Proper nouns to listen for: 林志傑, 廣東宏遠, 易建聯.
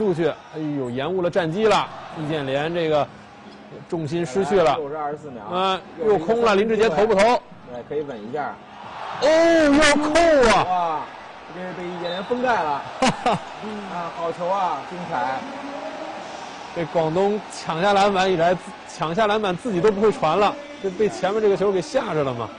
出去，哎呦，延误了战机了。易建联这个重心失去了，24秒，又空了。林志杰投不投？对，可以稳一下。哦，要扣啊！哇，这是被易建联封盖了。啊，好球啊，精彩！这广东抢下篮板以来，抢下篮板自己都不会传了，这被前面这个球给吓着了嘛。